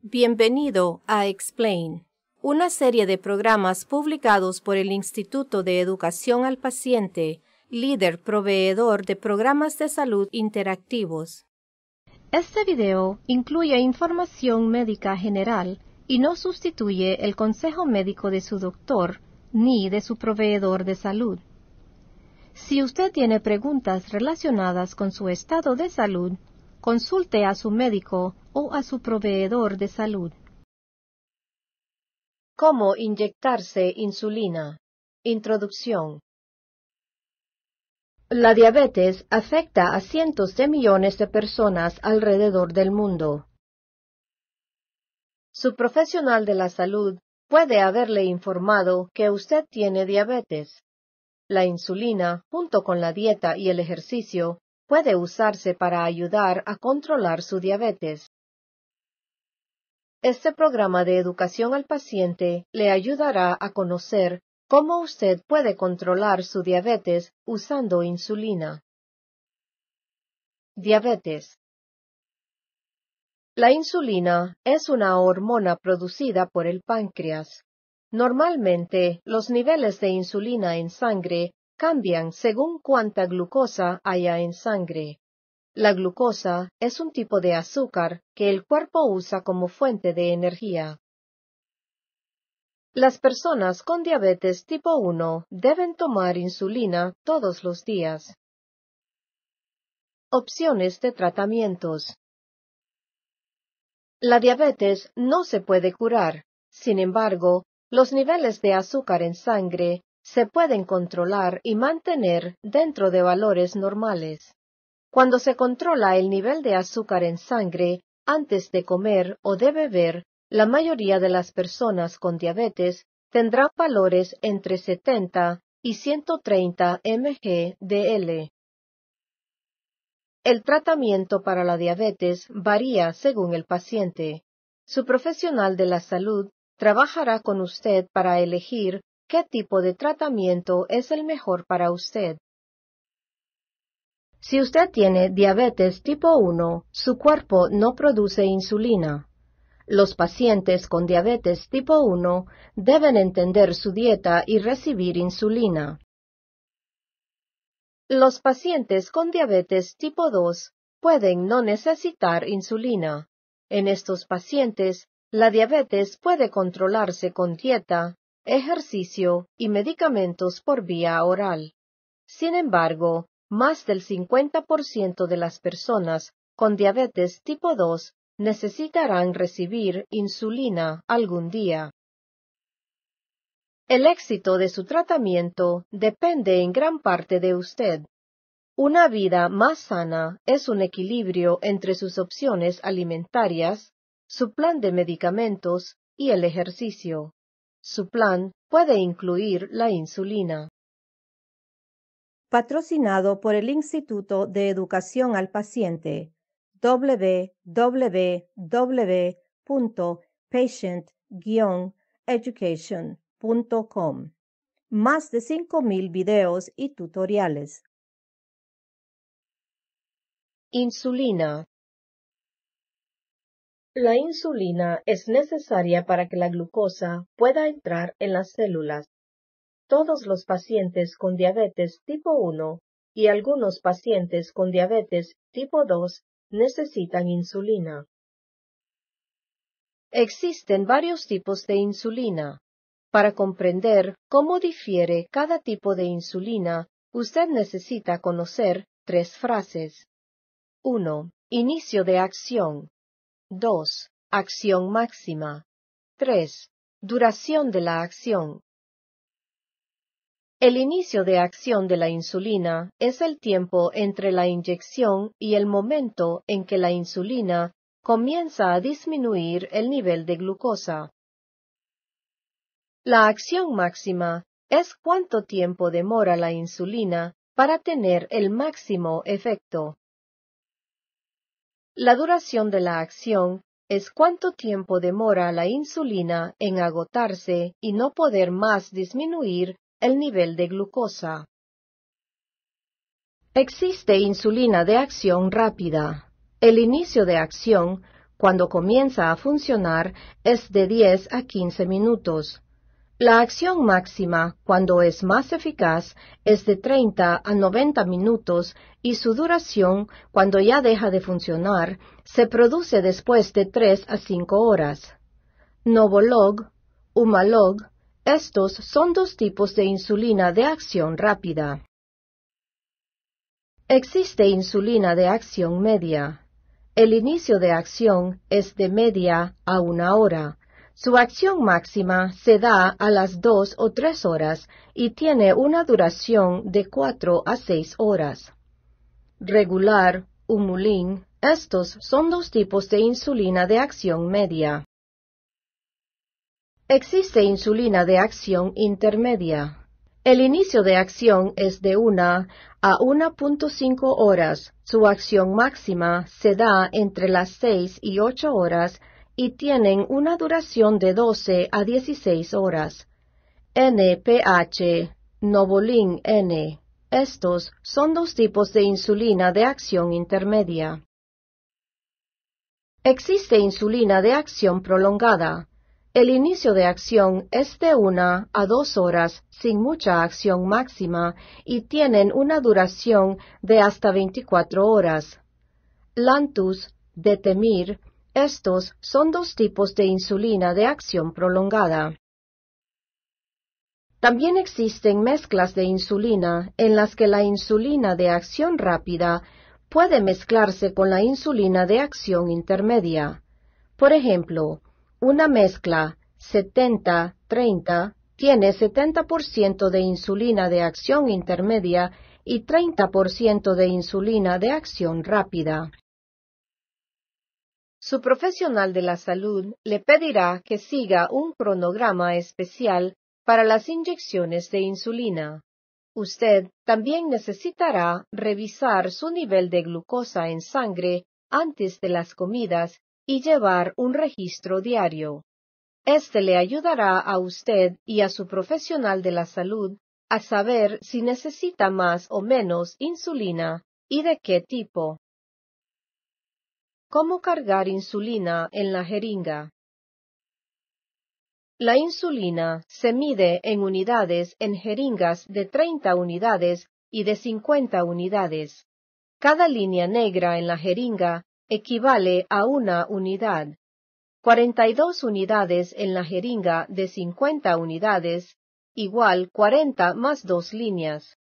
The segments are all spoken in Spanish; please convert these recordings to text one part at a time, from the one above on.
Bienvenido a Explain, una serie de programas publicados por el Instituto de Educación al Paciente, líder proveedor de programas de salud interactivos. Este video incluye información médica general y no sustituye el consejo médico de su doctor ni de su proveedor de salud. Si usted tiene preguntas relacionadas con su estado de salud, consulte a su médico o a su proveedor de salud. ¿Cómo inyectarse insulina? Introducción. La diabetes afecta a cientos de millones de personas alrededor del mundo. Su profesional de la salud puede haberle informado que usted tiene diabetes. La insulina, junto con la dieta y el ejercicio, puede usarse para ayudar a controlar su diabetes. Este programa de educación al paciente le ayudará a conocer cómo usted puede controlar su diabetes usando insulina. Diabetes. La insulina es una hormona producida por el páncreas. Normalmente, los niveles de insulina en sangre cambian según cuánta glucosa haya en sangre. La glucosa es un tipo de azúcar que el cuerpo usa como fuente de energía. Las personas con diabetes tipo 1 deben tomar insulina todos los días. Opciones de tratamientos. La diabetes no se puede curar. Sin embargo, los niveles de azúcar en sangre se pueden controlar y mantener dentro de valores normales. Cuando se controla el nivel de azúcar en sangre antes de comer o de beber, la mayoría de las personas con diabetes tendrán valores entre 70 y 130 mg/dL. El tratamiento para la diabetes varía según el paciente. Su profesional de la salud trabajará con usted para elegir ¿qué tipo de tratamiento es el mejor para usted? Si usted tiene diabetes tipo 1, su cuerpo no produce insulina. Los pacientes con diabetes tipo 1 deben entender su dieta y recibir insulina. Los pacientes con diabetes tipo 2 pueden no necesitar insulina. En estos pacientes, la diabetes puede controlarse con dieta, ejercicio y medicamentos por vía oral. Sin embargo, más del 50% de las personas con diabetes tipo 2 necesitarán recibir insulina algún día. El éxito de su tratamiento depende en gran parte de usted. Una vida más sana es un equilibrio entre sus opciones alimentarias, su plan de medicamentos y el ejercicio. Su plan puede incluir la insulina. Patrocinado por el Instituto de Educación al Paciente. www.patient-education.com. Más de 5,000 videos y tutoriales. Insulina. La insulina es necesaria para que la glucosa pueda entrar en las células. Todos los pacientes con diabetes tipo 1 y algunos pacientes con diabetes tipo 2 necesitan insulina. Existen varios tipos de insulina. Para comprender cómo difiere cada tipo de insulina, usted necesita conocer 3 frases. 1. Inicio de acción. 2. Acción máxima. 3. Duración de la acción. El inicio de acción de la insulina es el tiempo entre la inyección y el momento en que la insulina comienza a disminuir el nivel de glucosa. La acción máxima es cuánto tiempo demora la insulina para tener el máximo efecto. La duración de la acción es cuánto tiempo demora la insulina en agotarse y no poder más disminuir el nivel de glucosa. Existe insulina de acción rápida. El inicio de acción, cuando comienza a funcionar, es de 10 a 15 minutos. La acción máxima, cuando es más eficaz, es de 30 a 90 minutos y su duración, cuando ya deja de funcionar, se produce después de 3 a 5 horas. Novolog, Humalog, estos son dos tipos de insulina de acción rápida. Existe insulina de acción media. El inicio de acción es de media a 1 hora. Su acción máxima se da a las 2 o 3 horas y tiene una duración de 4 a 6 horas. Regular, Humulin, estos son dos tipos de insulina de acción media. Existe insulina de acción intermedia. El inicio de acción es de 1 a 1.5 horas. Su acción máxima se da entre las 6 y 8 horas y tienen una duración de 12 a 16 horas. NPH, Novolin-N. Estos son dos tipos de insulina de acción intermedia. Existe insulina de acción prolongada. El inicio de acción es de 1 a 2 horas sin mucha acción máxima y tienen una duración de hasta 24 horas. Lantus, Detemir, estos son dos tipos de insulina de acción prolongada. También existen mezclas de insulina en las que la insulina de acción rápida puede mezclarse con la insulina de acción intermedia. Por ejemplo, una mezcla 70-30 tiene 70% de insulina de acción intermedia y 30% de insulina de acción rápida. Su profesional de la salud le pedirá que siga un cronograma especial para las inyecciones de insulina. Usted también necesitará revisar su nivel de glucosa en sangre antes de las comidas y llevar un registro diario. Este le ayudará a usted y a su profesional de la salud a saber si necesita más o menos insulina y de qué tipo. ¿Cómo cargar insulina en la jeringa? La insulina se mide en unidades en jeringas de 30 unidades y de 50 unidades. Cada línea negra en la jeringa equivale a 1 unidad, 42 unidades en la jeringa de 50 unidades, igual 40 más 2 líneas.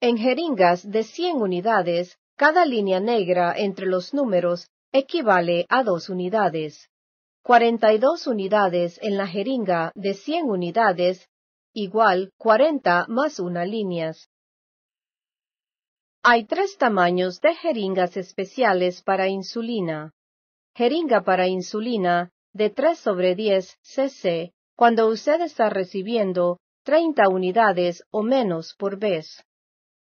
En jeringas de 100 unidades, cada línea negra entre los números equivale a 2 unidades, 42 unidades en la jeringa de 100 unidades, igual 40 más 1 líneas. Hay 3 tamaños de jeringas especiales para insulina. Jeringa para insulina de 3/10 cc cuando usted está recibiendo 30 unidades o menos por vez.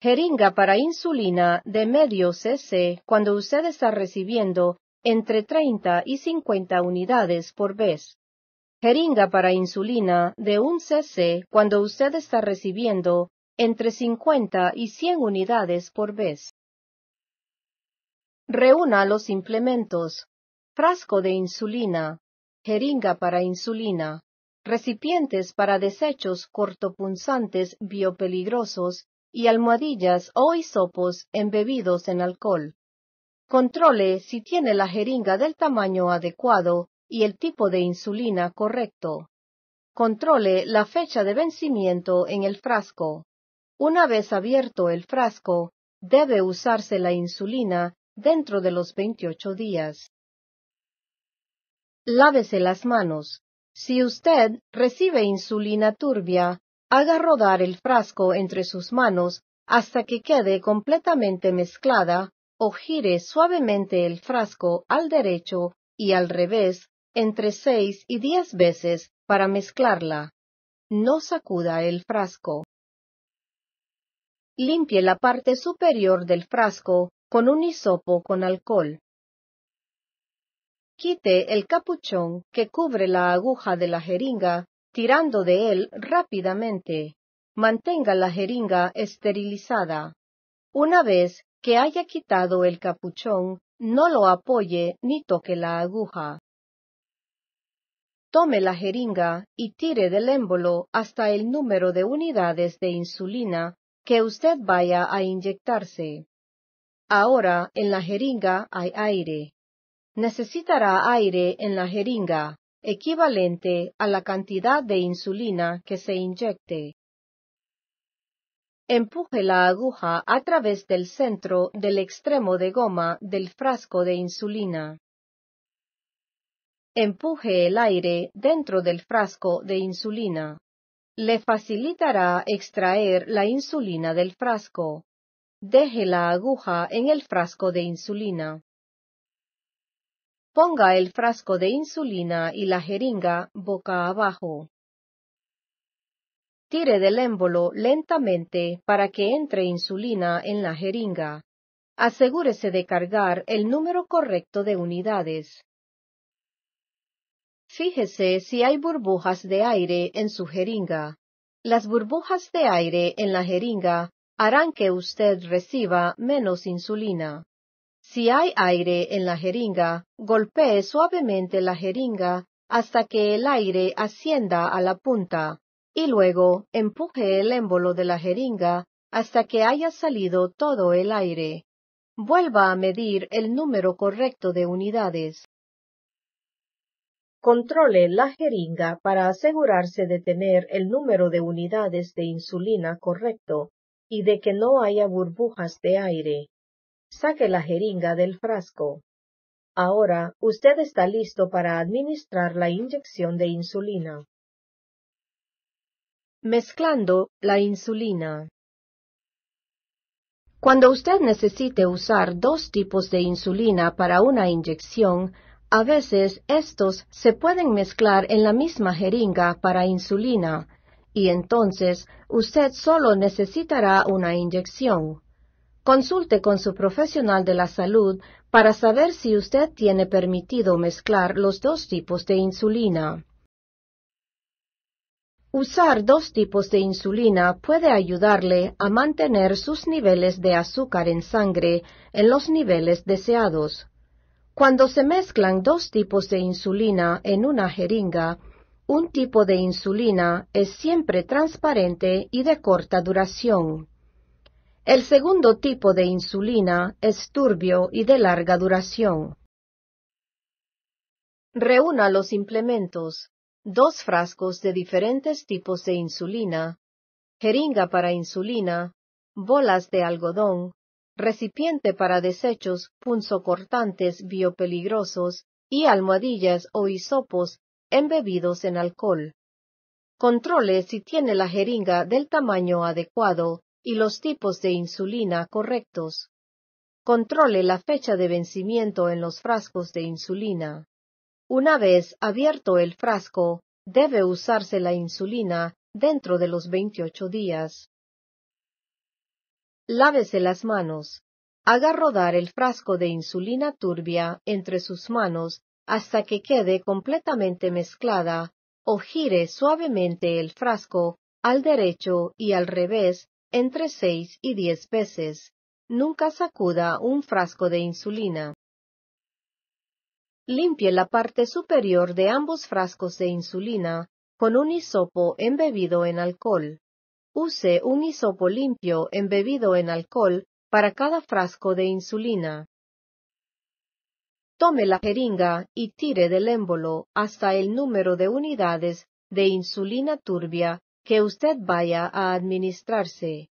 Jeringa para insulina de medio cc cuando usted está recibiendo entre 30 y 50 unidades por vez. Jeringa para insulina de 1 cc cuando usted está recibiendo entre 50 y 100 unidades por vez. Reúna los implementos: frasco de insulina, jeringa para insulina, recipientes para desechos cortopunzantes biopeligrosos y almohadillas o hisopos embebidos en alcohol. Controle si tiene la jeringa del tamaño adecuado y el tipo de insulina correcto. Controle la fecha de vencimiento en el frasco. Una vez abierto el frasco, debe usarse la insulina dentro de los 28 días. Lávese las manos. Si usted recibe insulina turbia, haga rodar el frasco entre sus manos hasta que quede completamente mezclada o gire suavemente el frasco al derecho y al revés entre 6 y 10 veces para mezclarla. No sacuda el frasco. Limpie la parte superior del frasco con un hisopo con alcohol. Quite el capuchón que cubre la aguja de la jeringa, tirando de él rápidamente. mantenga la jeringa esterilizada. Una vez que haya quitado el capuchón, no lo apoye ni toque la aguja. Tome la jeringa y tire del émbolo hasta el número de unidades de insulina que usted vaya a inyectarse. Ahora en la jeringa hay aire. Necesitará aire en la jeringa, equivalente a la cantidad de insulina que se inyecte. Empuje la aguja a través del centro del extremo de goma del frasco de insulina. Empuje el aire dentro del frasco de insulina. Le facilitará extraer la insulina del frasco. Deje la aguja en el frasco de insulina. Ponga el frasco de insulina y la jeringa boca abajo. Tire del émbolo lentamente para que entre insulina en la jeringa. Asegúrese de cargar el número correcto de unidades. Fíjese si hay burbujas de aire en su jeringa. Las burbujas de aire en la jeringa harán que usted reciba menos insulina. Si hay aire en la jeringa, golpee suavemente la jeringa hasta que el aire ascienda a la punta y luego empuje el émbolo de la jeringa hasta que haya salido todo el aire. Vuelva a medir el número correcto de unidades. Controle la jeringa para asegurarse de tener el número de unidades de insulina correcto y de que no haya burbujas de aire. Saque la jeringa del frasco. Ahora usted está listo para administrar la inyección de insulina. Mezclando la insulina. Cuando usted necesite usar dos tipos de insulina para una inyección, a veces estos se pueden mezclar en la misma jeringa para insulina, y entonces usted solo necesitará una inyección. Consulte con su profesional de la salud para saber si usted tiene permitido mezclar los dos tipos de insulina. Usar dos tipos de insulina puede ayudarle a mantener sus niveles de azúcar en sangre en los niveles deseados. Cuando se mezclan dos tipos de insulina en una jeringa, un tipo de insulina es siempre transparente y de corta duración. El segundo tipo de insulina es turbio y de larga duración. Reúna los implementos: dos frascos de diferentes tipos de insulina, jeringa para insulina, bolas de algodón, recipiente para desechos punzocortantes biopeligrosos y almohadillas o hisopos embebidos en alcohol. Controle si tiene la jeringa del tamaño adecuado y los tipos de insulina correctos. Controle la fecha de vencimiento en los frascos de insulina. Una vez abierto el frasco, debe usarse la insulina dentro de los 28 días. Lávese las manos. Haga rodar el frasco de insulina turbia entre sus manos hasta que quede completamente mezclada, o gire suavemente el frasco al derecho y al revés entre 6 y 10 veces. Nunca sacuda un frasco de insulina. Limpie la parte superior de ambos frascos de insulina con un hisopo embebido en alcohol. Use un hisopo limpio embebido en alcohol para cada frasco de insulina. Tome la jeringa y tire del émbolo hasta el número de unidades de insulina turbia que usted vaya a administrarse.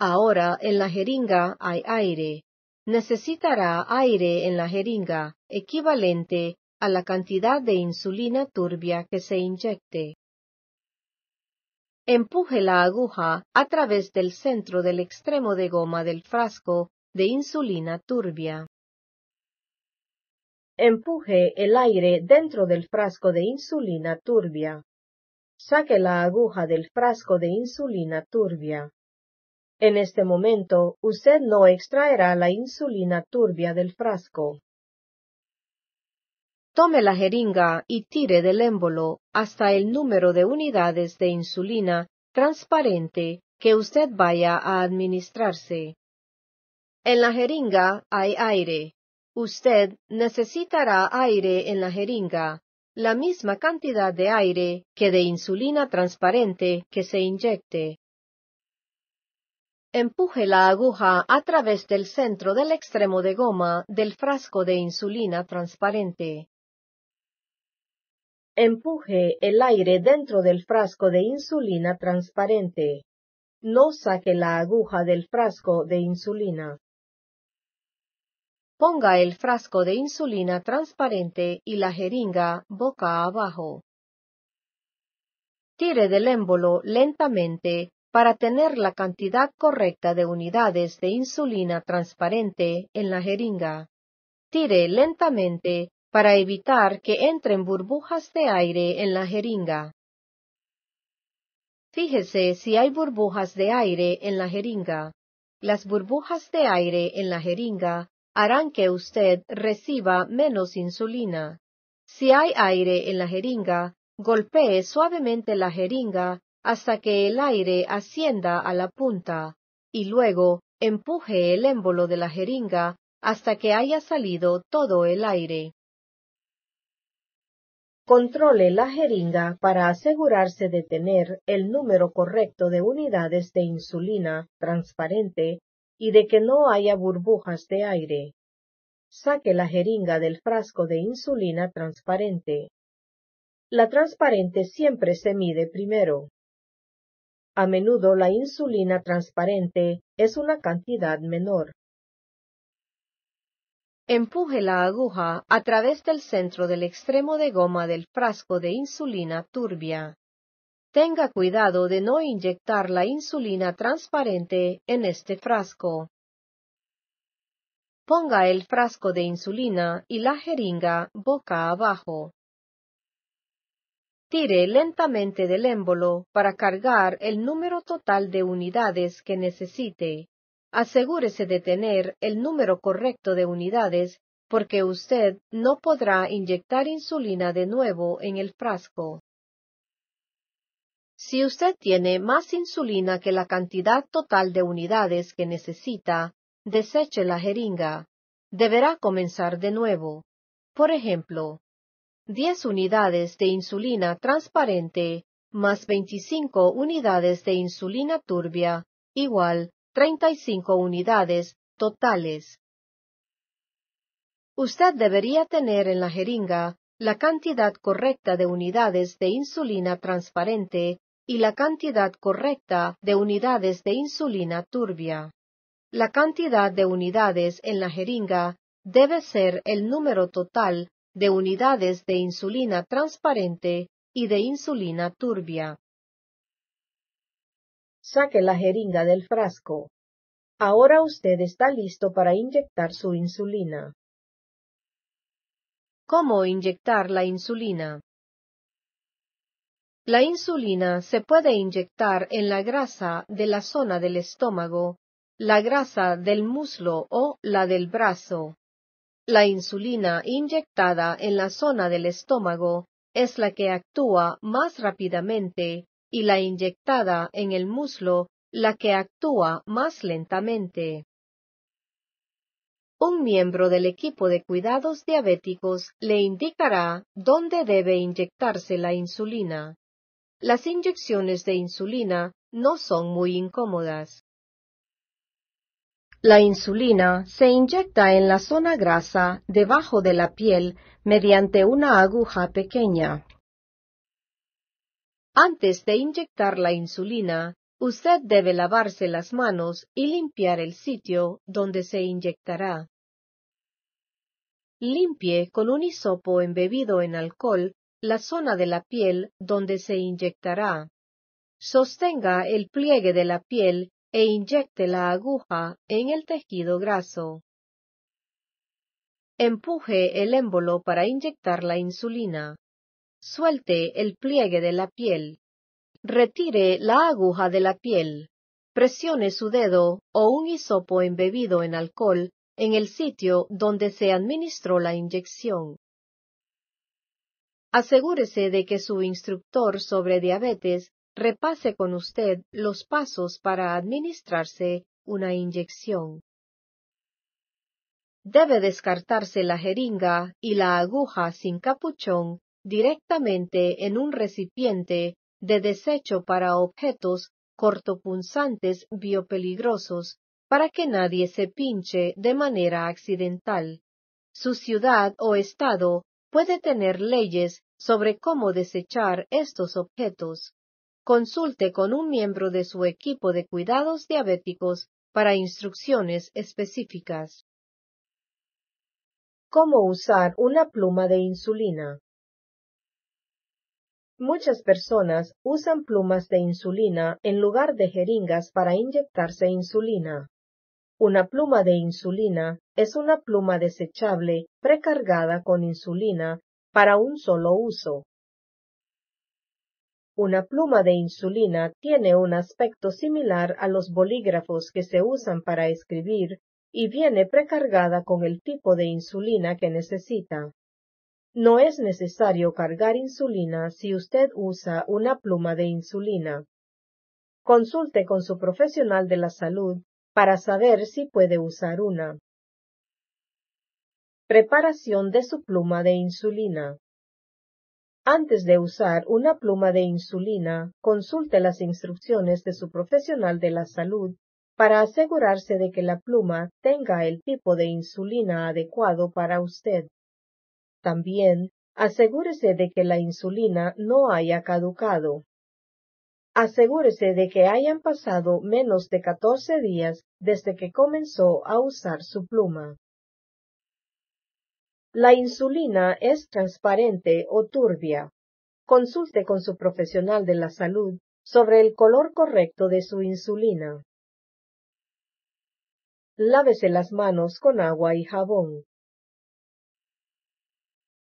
Ahora en la jeringa hay aire. Necesitará aire en la jeringa, equivalente a la cantidad de insulina turbia que se inyecte. Empuje la aguja a través del centro del extremo de goma del frasco de insulina turbia. Empuje el aire dentro del frasco de insulina turbia. Saque la aguja del frasco de insulina turbia. En este momento, usted no extraerá la insulina turbia del frasco. Tome la jeringa y tire del émbolo hasta el número de unidades de insulina transparente que usted vaya a administrarse. En la jeringa hay aire. Usted necesitará aire en la jeringa, la misma cantidad de aire que de insulina transparente que se inyecte. Empuje la aguja a través del centro del extremo de goma del frasco de insulina transparente. Empuje el aire dentro del frasco de insulina transparente. No saque la aguja del frasco de insulina. Ponga el frasco de insulina transparente y la jeringa boca abajo. Tire del émbolo lentamente para tener la cantidad correcta de unidades de insulina transparente en la jeringa. Tire lentamente para evitar que entren burbujas de aire en la jeringa. Fíjese si hay burbujas de aire en la jeringa. Las burbujas de aire en la jeringa harán que usted reciba menos insulina. Si hay aire en la jeringa, golpee suavemente la jeringa hasta que el aire ascienda a la punta, y luego empuje el émbolo de la jeringa hasta que haya salido todo el aire. Controle la jeringa para asegurarse de tener el número correcto de unidades de insulina transparente y de que no haya burbujas de aire. Saque la jeringa del frasco de insulina transparente. La transparente siempre se mide primero. A menudo la insulina transparente es una cantidad menor. Empuje la aguja a través del centro del extremo de goma del frasco de insulina turbia. Tenga cuidado de no inyectar la insulina transparente en este frasco. Ponga el frasco de insulina y la jeringa boca abajo. Tire lentamente del émbolo para cargar el número total de unidades que necesite. Asegúrese de tener el número correcto de unidades porque usted no podrá inyectar insulina de nuevo en el frasco. Si usted tiene más insulina que la cantidad total de unidades que necesita, deseche la jeringa. Deberá comenzar de nuevo. Por ejemplo, 10 unidades de insulina transparente más 25 unidades de insulina turbia igual 35 unidades totales. Usted debería tener en la jeringa la cantidad correcta de unidades de insulina transparente y la cantidad correcta de unidades de insulina turbia. La cantidad de unidades en la jeringa debe ser el número total de unidades de insulina transparente y de insulina turbia. Saque la jeringa del frasco. Ahora usted está listo para inyectar su insulina. ¿Cómo inyectar la insulina? La insulina se puede inyectar en la grasa de la zona del estómago, la grasa del muslo o la del brazo. La insulina inyectada en la zona del estómago es la que actúa más rápidamente y la inyectada en el muslo la que actúa más lentamente. Un miembro del equipo de cuidados diabéticos le indicará dónde debe inyectarse la insulina. Las inyecciones de insulina no son muy incómodas. La insulina se inyecta en la zona grasa debajo de la piel mediante una aguja pequeña. Antes de inyectar la insulina, usted debe lavarse las manos y limpiar el sitio donde se inyectará. Limpie con un hisopo embebido en alcohol la zona de la piel donde se inyectará. Sostenga el pliegue de la piel e inyecte la aguja en el tejido graso. Empuje el émbolo para inyectar la insulina. Suelte el pliegue de la piel. Retire la aguja de la piel. Presione su dedo o un hisopo embebido en alcohol en el sitio donde se administró la inyección. Asegúrese de que su instructor sobre diabetes repase con usted los pasos para administrarse una inyección. Debe descartarse la jeringa y la aguja sin capuchón directamente en un recipiente de desecho para objetos cortopunzantes biopeligrosos para que nadie se pinche de manera accidental. Su ciudad o estado puede tener leyes sobre cómo desechar estos objetos. Consulte con un miembro de su equipo de cuidados diabéticos para instrucciones específicas. ¿Cómo usar una pluma de insulina? Muchas personas usan plumas de insulina en lugar de jeringas para inyectarse insulina. Una pluma de insulina es una pluma desechable precargada con insulina para un solo uso. Una pluma de insulina tiene un aspecto similar a los bolígrafos que se usan para escribir y viene precargada con el tipo de insulina que necesita. No es necesario cargar insulina si usted usa una pluma de insulina. Consulte con su profesional de la salud para saber si puede usar una. Preparación de su pluma de insulina. Antes de usar una pluma de insulina, consulte las instrucciones de su profesional de la salud para asegurarse de que la pluma tenga el tipo de insulina adecuado para usted. También, asegúrese de que la insulina no haya caducado. Asegúrese de que hayan pasado menos de 14 días desde que comenzó a usar su pluma. La insulina es transparente o turbia. Consulte con su profesional de la salud sobre el color correcto de su insulina. Lávese las manos con agua y jabón.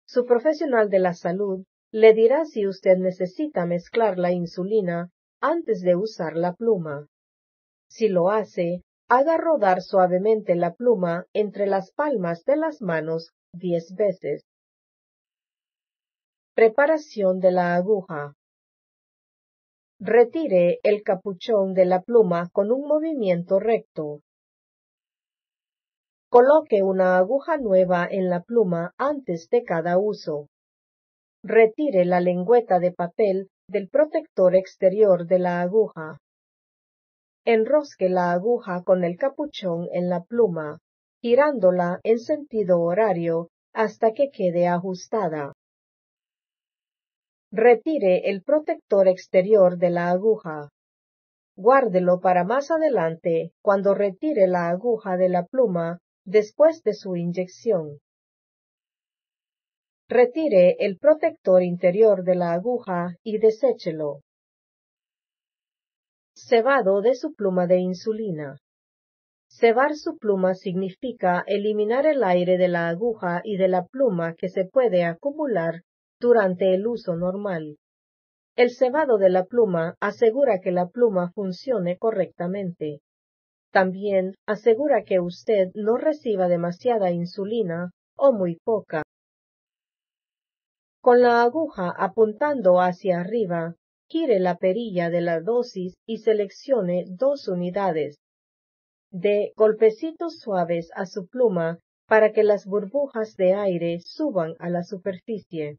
Su profesional de la salud le dirá si usted necesita mezclar la insulina antes de usar la pluma. Si lo hace, haga rodar suavemente la pluma entre las palmas de las manos 10 veces. Preparación de la aguja. Retire el capuchón de la pluma con un movimiento recto. Coloque una aguja nueva en la pluma antes de cada uso. Retire la lengüeta de papel del protector exterior de la aguja. Enrosque la aguja con el capuchón en la pluma, girándola en sentido horario hasta que quede ajustada. Retire el protector exterior de la aguja. Guárdelo para más adelante cuando retire la aguja de la pluma después de su inyección. Retire el protector interior de la aguja y deséchelo. Cebado de su pluma de insulina. Cebar su pluma significa eliminar el aire de la aguja y de la pluma que se puede acumular durante el uso normal. El cebado de la pluma asegura que la pluma funcione correctamente. También asegura que usted no reciba demasiada insulina o muy poca. Con la aguja apuntando hacia arriba, gire la perilla de la dosis y seleccione 2 unidades. Dé golpecitos suaves a su pluma para que las burbujas de aire suban a la superficie.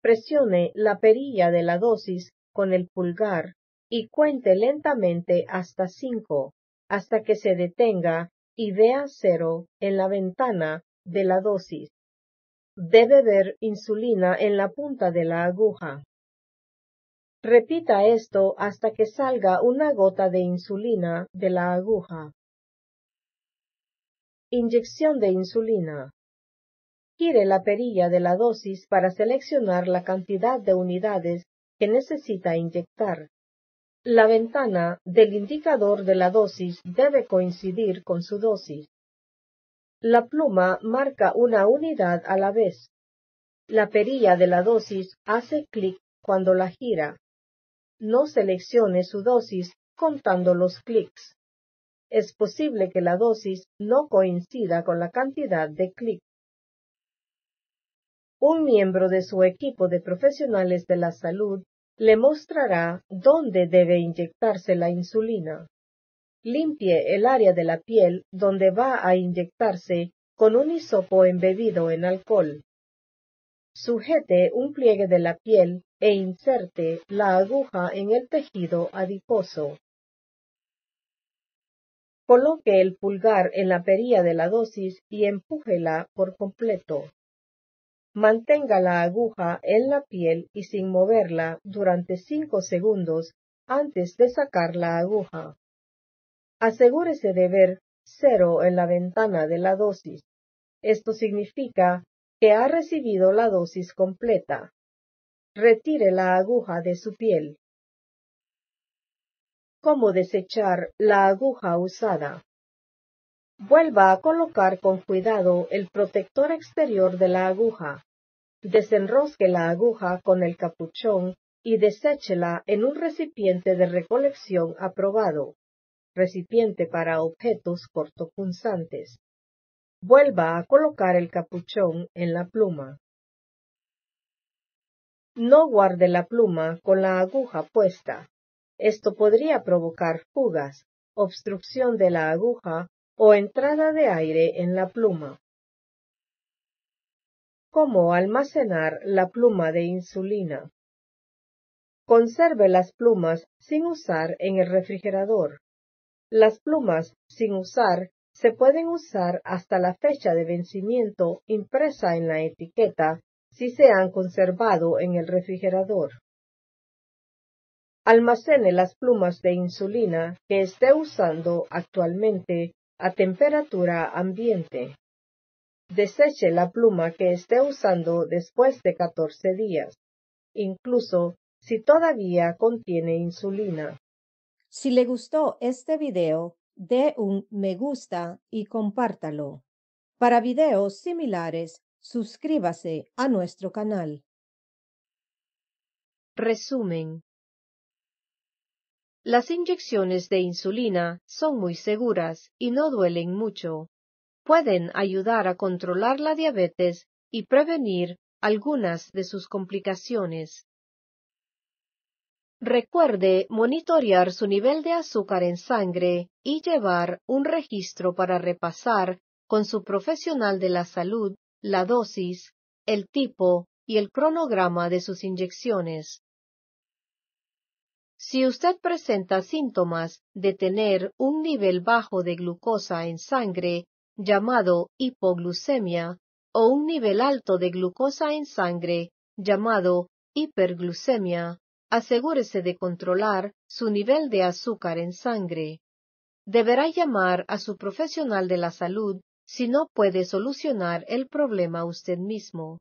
Presione la perilla de la dosis con el pulgar y cuente lentamente hasta 5, hasta que se detenga y vea 0 en la ventana de la dosis. Debe ver insulina en la punta de la aguja. Repita esto hasta que salga una gota de insulina de la aguja. Inyección de insulina. Gire la perilla de la dosis para seleccionar la cantidad de unidades que necesita inyectar. La ventana del indicador de la dosis debe coincidir con su dosis. La pluma marca una unidad a la vez. La perilla de la dosis hace clic cuando la gira. No seleccione su dosis contando los clics. Es posible que la dosis no coincida con la cantidad de clics. Un miembro de su equipo de profesionales de la salud le mostrará dónde debe inyectarse la insulina. Limpie el área de la piel donde va a inyectarse con un hisopo embebido en alcohol. Sujete un pliegue de la piel e inserte la aguja en el tejido adiposo. Coloque el pulgar en la perilla de la dosis y empújela por completo. Mantenga la aguja en la piel y sin moverla durante 5 segundos antes de sacar la aguja. Asegúrese de ver 0 en la ventana de la dosis. Esto significa que ha recibido la dosis completa. Retire la aguja de su piel. ¿Cómo desechar la aguja usada? Vuelva a colocar con cuidado el protector exterior de la aguja. Desenrosque la aguja con el capuchón y deséchela en un recipiente de recolección aprobado, recipiente para objetos cortopunzantes. Vuelva a colocar el capuchón en la pluma. No guarde la pluma con la aguja puesta. Esto podría provocar fugas, obstrucción de la aguja o entrada de aire en la pluma. ¿Cómo almacenar la pluma de insulina? Conserve las plumas sin usar en el refrigerador. Las plumas sin usar se pueden usar hasta la fecha de vencimiento impresa en la etiqueta si se han conservado en el refrigerador. Almacene las plumas de insulina que esté usando actualmente a temperatura ambiente. Deseche la pluma que esté usando después de 14 días, incluso si todavía contiene insulina. Si le gustó este video, dé un me gusta y compártalo. Para videos similares, suscríbase a nuestro canal. Resumen. Las inyecciones de insulina son muy seguras y no duelen mucho. Pueden ayudar a controlar la diabetes y prevenir algunas de sus complicaciones. Recuerde monitorear su nivel de azúcar en sangre y llevar un registro para repasar con su profesional de la salud la dosis, el tipo y el cronograma de sus inyecciones. Si usted presenta síntomas de tener un nivel bajo de glucosa en sangre, llamado hipoglucemia, o un nivel alto de glucosa en sangre, llamado hiperglucemia, asegúrese de controlar su nivel de azúcar en sangre. Deberá llamar a su profesional de la salud si no puede solucionar el problema usted mismo.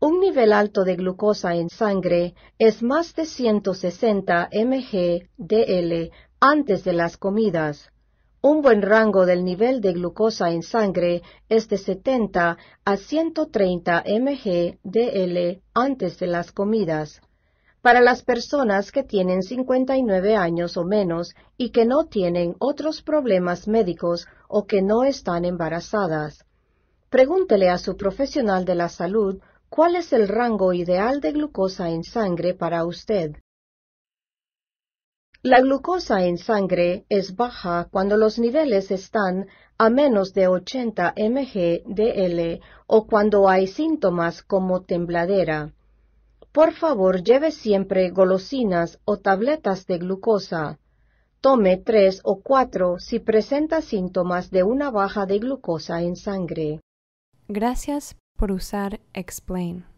Un nivel alto de glucosa en sangre es más de 160 mg/dL antes de las comidas. Un buen rango del nivel de glucosa en sangre es de 70 a 130 mg/dL antes de las comidas. Para las personas que tienen 59 años o menos y que no tienen otros problemas médicos o que no están embarazadas, pregúntele a su profesional de la salud ¿cuál es el rango ideal de glucosa en sangre para usted? La glucosa en sangre es baja cuando los niveles están a menos de 80 mg/dL o cuando hay síntomas como tembladera. Por favor, lleve siempre golosinas o tabletas de glucosa. Tome 3 o 4 si presenta síntomas de una baja de glucosa en sangre. Gracias por usar Explain.